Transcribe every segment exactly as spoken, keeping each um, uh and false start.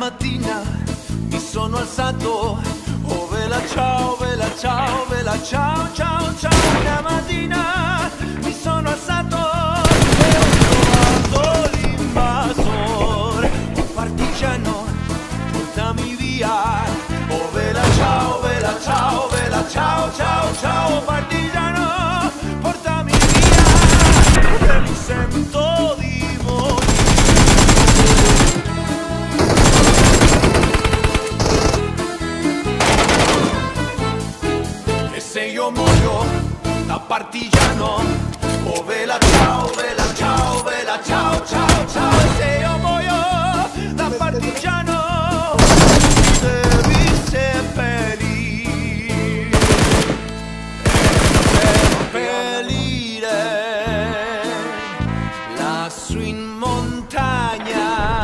mattina mi sono alzato, oh Bella ciao, Bella ciao, Bella ciao, ciao, ciao. La mattina mi sono alzato e ho trovato l'invasore, un partigiano, portami via. Oh Bella ciao, Bella ciao, Bella ciao, ciao, ciao, partigiano, portami via, che mi sento di se yo muoio da partigiano, oh Bella ciao, Bella ciao, Bella ciao, ciao, ciao. Se yo muoio da partigiano, devi seppellire, seppellire lassù in montagna.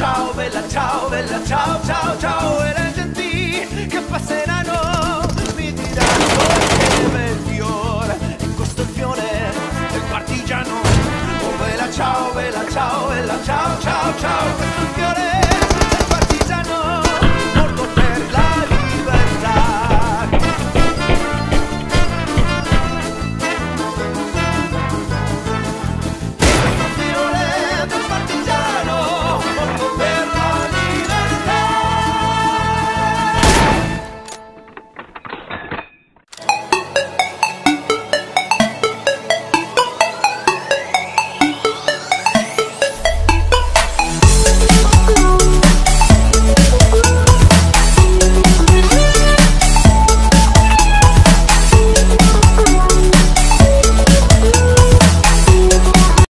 Oh Bella ciao, Bella ciao, Bella ciao. Ciao, Bella ciao, Bella ciao, ciao, ciao. E le genti che passeranno mi diranno che bel fiore, e questo è il fiore del partigiano. Oh Bella ciao, Bella ciao, Bella ciao, ciao, ciao.